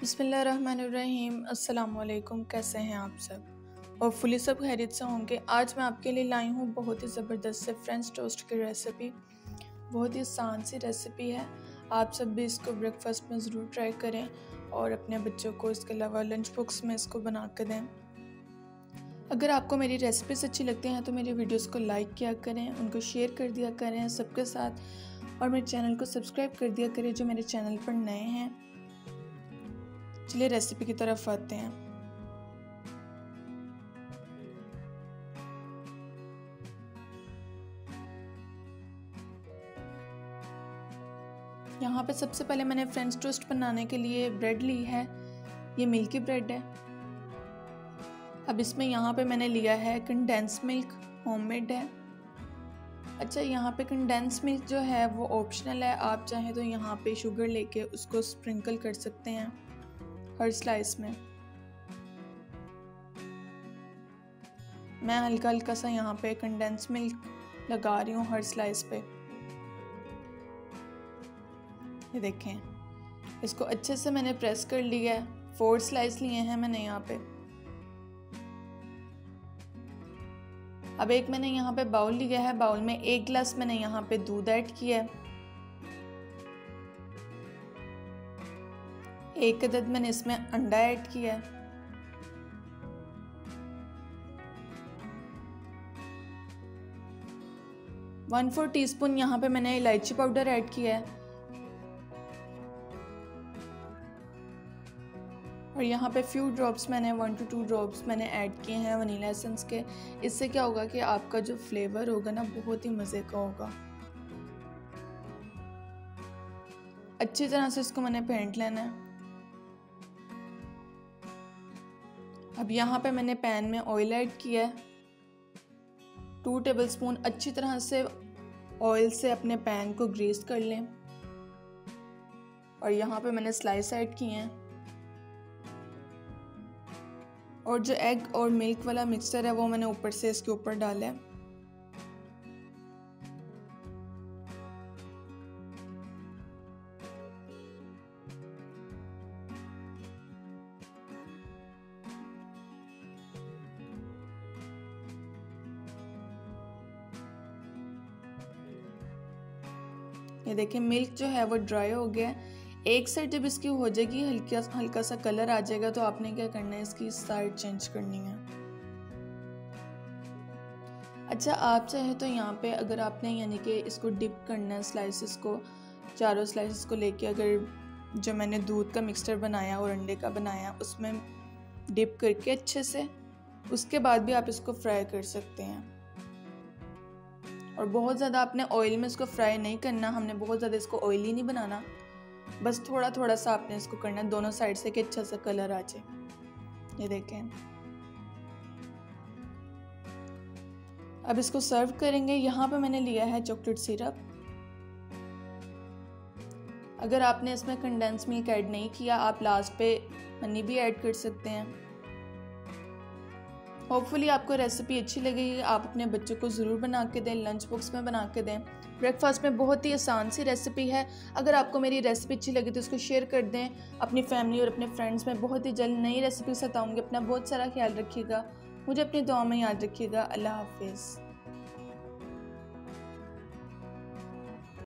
बिस्मिल्लाहिर्रहमानिर्रहीम। अस्सलामुअलैकुम। कैसे हैं आप सब? होपफुली सब खैरियत से होंगे। आज मैं आपके लिए लाई हूँ बहुत ही ज़बरदस्त से फ्रेंच टोस्ट की रेसिपी। बहुत ही आसान सी रेसिपी है, आप सब भी इसको ब्रेकफास्ट में ज़रूर ट्राई करें और अपने बच्चों को इसके अलावा लंच बॉक्स में इसको बना के दें। अगर आपको मेरी रेसिपीज़ अच्छी लगती हैं तो मेरी वीडियोस को लाइक किया करें, उनको शेयर कर दिया करें सबके साथ, और मेरे चैनल को सब्सक्राइब कर दिया करें जो मेरे चैनल पर नए हैं। चलिए रेसिपी की तरफ आते हैं। यहाँ पे सबसे पहले मैंने फ्रेंच टोस्ट बनाने के लिए ब्रेड ली है, ये मिल्की ब्रेड है। अब इसमें यहाँ पे मैंने लिया है कंडेंस मिल्क, होममेड है। अच्छा, यहाँ पे कंडेंस मिल्क जो है वो ऑप्शनल है, आप चाहें तो यहाँ पे शुगर लेके उसको स्प्रिंकल कर सकते हैं हर स्लाइस में। मैं हल्का हल्का सा यहाँ पे कंडेंस मिल्क लगा रही हूँ हर स्लाइस पे। ये देखें, इसको अच्छे से मैंने प्रेस कर लिया है। 4 स्लाइस लिए हैं मैंने यहाँ पे। अब एक मैंने यहाँ पे बाउल लिया है, बाउल में 1 गिलास मैंने यहाँ पे दूध ऐड किया है। एक अदद मैंने इसमें अंडा ऐड किया है। ¼ टीस्पून यहाँ पे मैंने इलायची पाउडर ऐड किया है। और यहाँ पे फ्यू ड्रॉप्स मैंने 1 to 2 ड्रॉप्स मैंने ऐड किए हैं वनीला एसेंस के। इससे क्या होगा कि आपका जो फ्लेवर होगा ना बहुत ही मज़े का होगा। अच्छी तरह से इसको मैंने फेंट लेना है। अब यहाँ पे मैंने पैन में ऑयल ऐड किया है। 2 टेबलस्पून अच्छी तरह से ऑयल से अपने पैन को ग्रीस कर लें। और यहाँ पे मैंने स्लाइस ऐड किए हैं। और जो एग और मिल्क वाला मिक्सचर है वो मैंने ऊपर से इसके ऊपर डाला है। ये देखिए, मिल्क जो है वो ड्राई हो गया है। एक साइड जब इसकी हो जाएगी, हल्का हल्का सा कलर आ जाएगा, तो आपने क्या करना है, इसकी साइड चेंज करनी है। अच्छा, आप चाहे तो यहाँ पे अगर आपने यानी कि इसको डिप करना है स्लाइसेस को, चारों स्लाइसेस को लेके, अगर जो मैंने दूध का मिक्सचर बनाया और अंडे का बनाया उसमें डिप करके अच्छे से, उसके बाद भी आप इसको फ्राई कर सकते हैं। और बहुत ज़्यादा आपने ऑयल में इसको फ्राई नहीं करना, हमने बहुत ज़्यादा इसको ऑयली नहीं बनाना, बस थोड़ा थोड़ा सा आपने इसको करना है दोनों साइड से कि अच्छा सा कलर आ जाए। ये देखें, अब इसको सर्व करेंगे। यहाँ पे मैंने लिया है चॉकलेट सिरप। अगर आपने इसमें कंडेंस मिल्क ऐड नहीं किया, आप लास्ट पे हनी भी ऐड कर सकते हैं। होपफुली आपको रेसिपी अच्छी लगेगी, आप अपने बच्चों को ज़रूर बना के दें, लंच बॉक्स में बना के दें। ब्रेकफास्ट में बहुत ही आसान सी रेसिपी है। अगर आपको मेरी रेसिपी अच्छी लगी तो इसको शेयर कर दें अपनी फैमिली और अपने फ्रेंड्स में। बहुत ही जल्द नई रेसिपी से आऊँगी। अपना बहुत सारा ख्याल रखिएगा, मुझे अपनी दुआ में याद रखिएगा। अल्लाह हाफिज़।